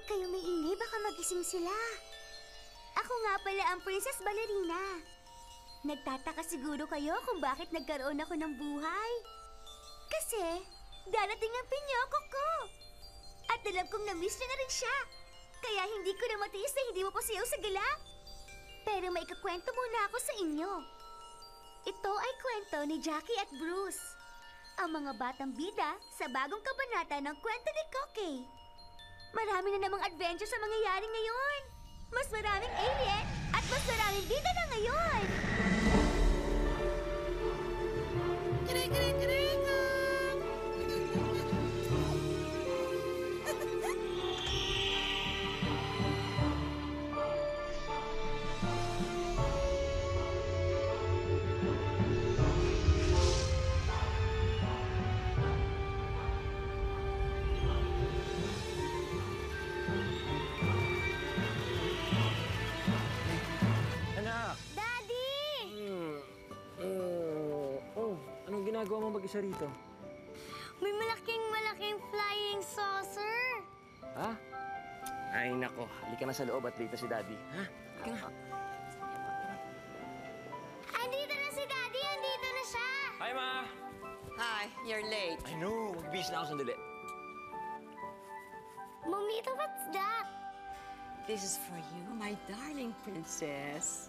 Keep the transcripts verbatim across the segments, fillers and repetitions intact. Huwag kayo maingay, baka magising sila. Ako nga pala ang Princess Balerina. Nagtataka siguro kayo kung bakit nagkaroon ako ng buhay. Kasi darating ang Pinocchio ko. At alam kong na-miss niya na rin siya. Kaya hindi ko na matiis na hindi mo po siyaw sa gala. Pero may ikakwento muna ako sa inyo. Ito ay kwento ni Jackie at Bruce, ang mga batang bida sa bagong kabanata ng kwento ni Koke. Marami na namang adventure sa mangyayari ngayon. Mas maraming alien at mas maraming bida na ngayon! Ginagawa mo mag-isa rito? May malaking-malaking flying saucer! Ha? Ay, nako. Halika na sa loob at late na si Daddy. Ha? Halika na. Andito na si Daddy! Andito na siya! Hi, Ma! Hi, you're late. I know. Mag-bis na ako sandali. Momito, what's that? This is for you, my darling princess.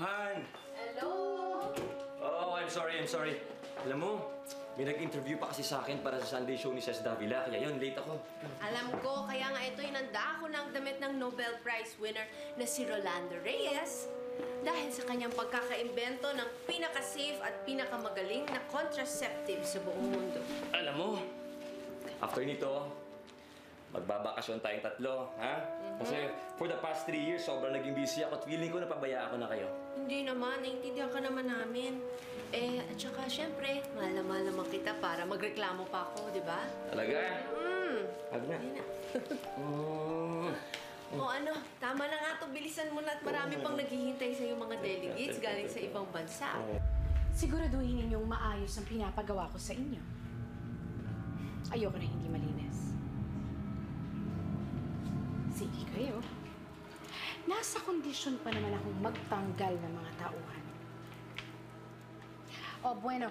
Han! Hello! Oh, I'm sorry, I'm sorry. Alam mo, may nag-interview pa kasi sa akin para sa Sunday show ni Jess Davila, kaya yun, late ako. Alam ko, kaya nga ito, inanda ako ng damit ng Nobel Prize winner na si Rolando Reyes dahil sa kanyang pagkakaimbento ng pinaka-safe at pinakamagaling na contraceptive sa buong mundo. Alam mo, after nito, magbabakasyon tayong tatlo, ha? Mm-hmm. Kasi for the past three years, sobrang naging busy ako at feeling ko napabaya ako na kayo. Hindi naman. Naintindihan ka naman namin. Eh, at saka, syempre, mahal na kita para magreklamo pa ako, di ba? Talaga? Mm-hmm. Hag na. Hindi na. mm-hmm. O ano, tama na nga ito. Bilisan mo na at marami mm-hmm. pang naghihintay sa yung mga delegates galing sa ibang bansa. Siguraduhin ninyong maayos ang pinapagawa ko sa inyo. Ayoko na hindi malinis. Sige kayo. Nasa kondisyon pa naman akong magtanggal ng mga tauhan. O, bueno.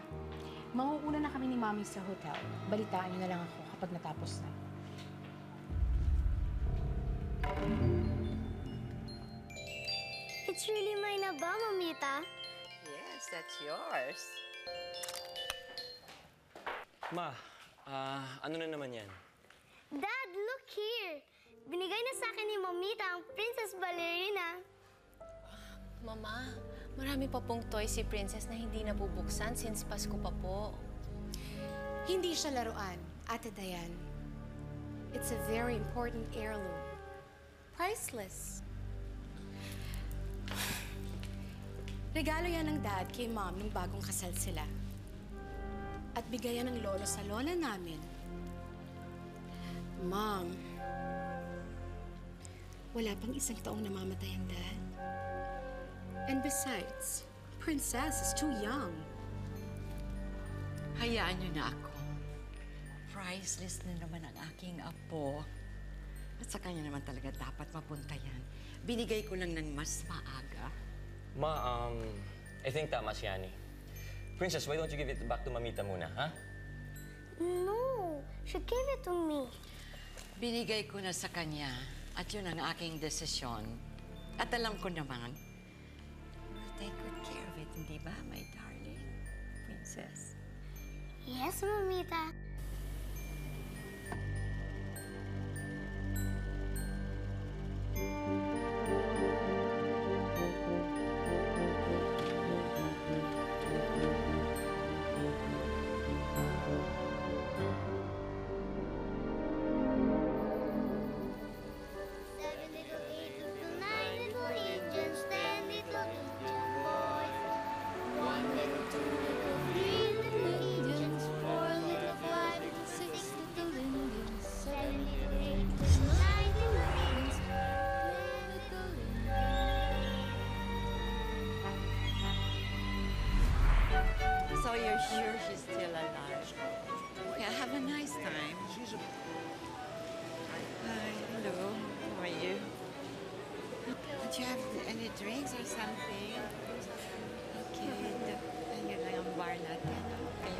Mauuna na kami ni Mami sa hotel. Balitaan niyo na lang ako kapag natapos na. It's really mine na ba, Mamita? Yes, that's yours. Ma, uh, ano na naman yan? Dad, look here! Binigay na sa akin ni Mamita ang Princess Balerina. Mama, marami pa pong toy si Princess na hindi nabubuksan since Pasko pa po. Hindi siya laruan, Ate Dayan. It's a very important heirloom. Priceless. Regalo yan ng Dad kay Mom nung bagong kasal sila. At bigayan ng lolo sa lola namin. Mom, wala pang isang taong namamatay ang Dad. And besides, Princess is too young. Hayaan niyo na ako. Priceless na naman ang aking apo. At sa kanya naman talaga dapat mapunta yan. Binigay ko lang ng mas maaga. Ma, um, I think tama si Annie. Princess, why don't you give it back to Mamita muna, ha? Huh? No, she gave it to me. Binigay ko na sa kanya. At yun ang aking desisyon. At alam ko naman, we'll take good care of it, hindi ba, my darling princess? Yes, Mamita. Two little three little agents. I'm sure she's still alive. Yeah, have a nice time. She's a... Hi, hello. How are you? Did you have any drinks or something? Okay, ayun lang ang bar natin. Okay,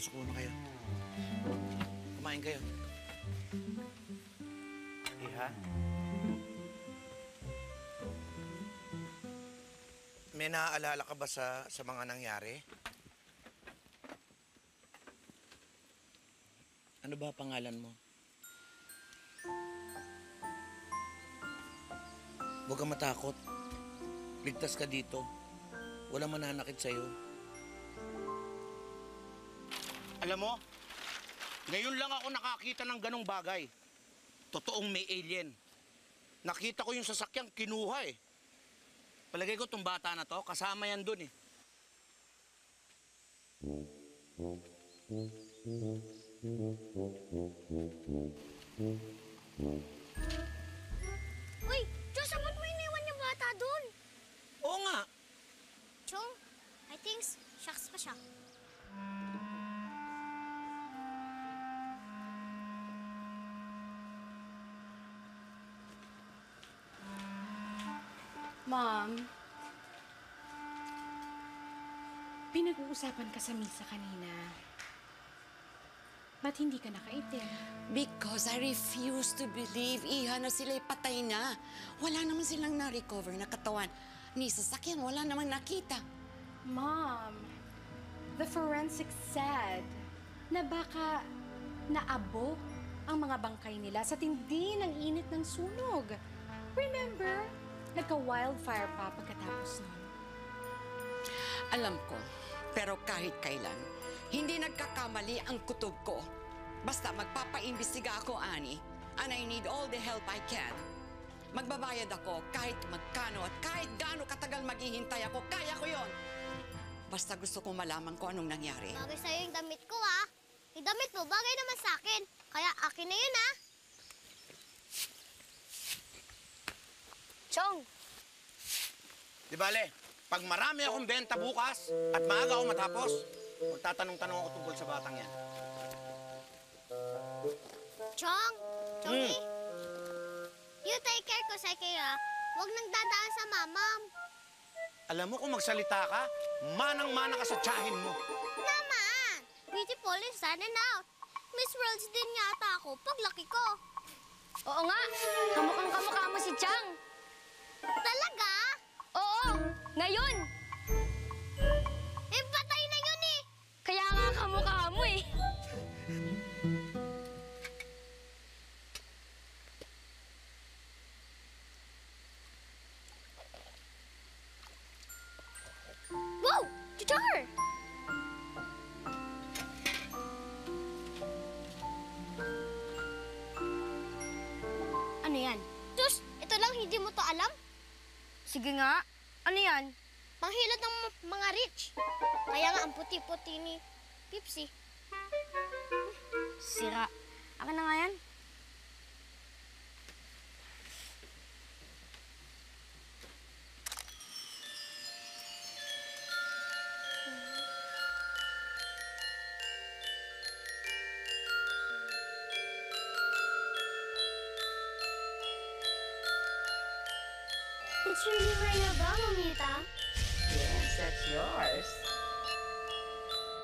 pasok muna kayo. Kumain kayo. Iha? May naaalala ka ba sa, sa mga nangyari? Ano ba pangalan mo? Huwag kang matakot. Ligtas ka dito. Walang mananakit sa'yo. Alam mo, ngayon lang ako nakakita ng ganong bagay. Totoong may alien. Nakita ko yung sasakyang kinuha eh. Palagay ko itong bata na to, kasama yan dun eh. Uy, Diyos, aman mo iniwan yung bata dun? Oo nga. Chong, I think shocks pa siya. Mom, pinag-uusapan ka sa misa kanina. Ba't hindi ka nakaitim? Because I refuse to believe, Iha, na sila'y patay na. Wala naman silang na-recover na katawan. Ni sasakyan, wala naman nakita. Mom, the forensics said na baka naabok ang mga bangkay nila sa tindi ng init ng sunog. Remember, nagka-wildfire pa pagkatapos nun. Alam ko, pero kahit kailan, hindi nagkakamali ang kutob ko. Basta magpapaimbestiga ako, Annie. And I need all the help I can. Magbabayad ako kahit magkano at kahit gaano katagal maghihintay ako. Kaya ko yon. Basta gusto ko malaman ko anong nangyari. Bagay sa'yo yung damit ko, ha? Yung damit mo, bagay naman sa akin. Kaya akin na yun, ha? Chong! Di bale, pag marami akong benta bukas at maaga ako matapos, magtatanong-tanong ako tungkol sa batang yan. Chong! Chongy! Mm. You take care ko sa kayo, ha? Huwag nang dadaan sa mamam. Alam mo kung magsalita ka, manang-mana ka sa tiyahin mo. Naman! Beautiful is done and out. Miss Worlds din yata ako paglaki ko. Oo nga! Kamukhang-kamukha mo si Chang! Talaga? Oo! Ngayon! Kaya nga kamukha mo eh. Wow! Guitar! Ano yan? Diyos, ito lang hindi mo to alam? Sige nga, ano yan? Panghilat ng mga rich. Kaya nga ang puti-puti ni Pepsi. Sira. Akin na nga yan. It's really ring a bell, Mamita. Yes, that's yours.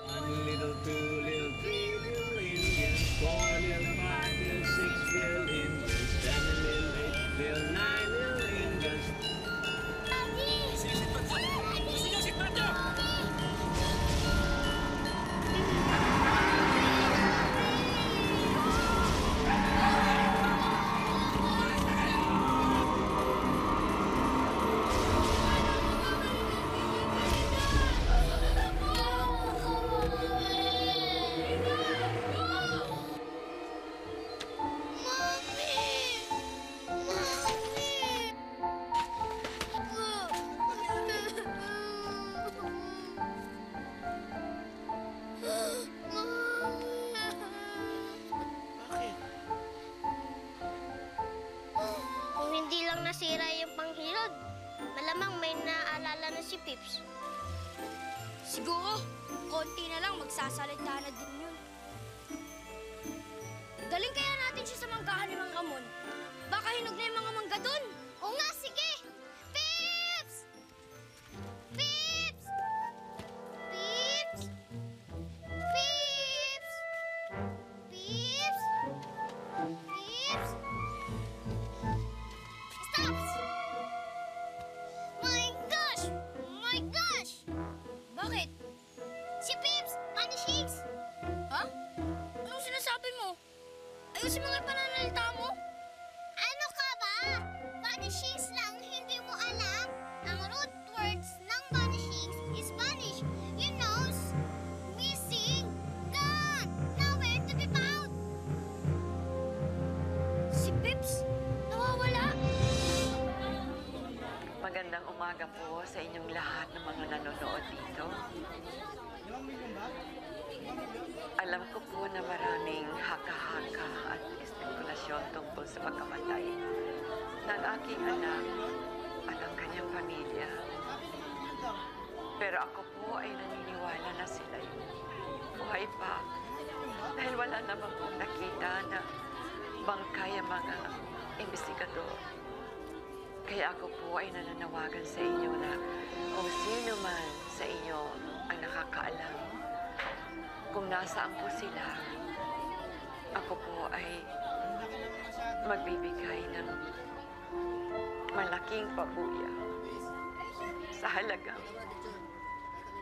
One little, two little, three little Indians, four little, five little, six little Indians, seven little, eight little, nine little Indians. Daddy! Sino si Pato? Sino si Pato? Saan po sila, Ako po ay magbibigay ng malaking pabuya sa halagang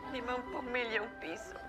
limang milyong piso.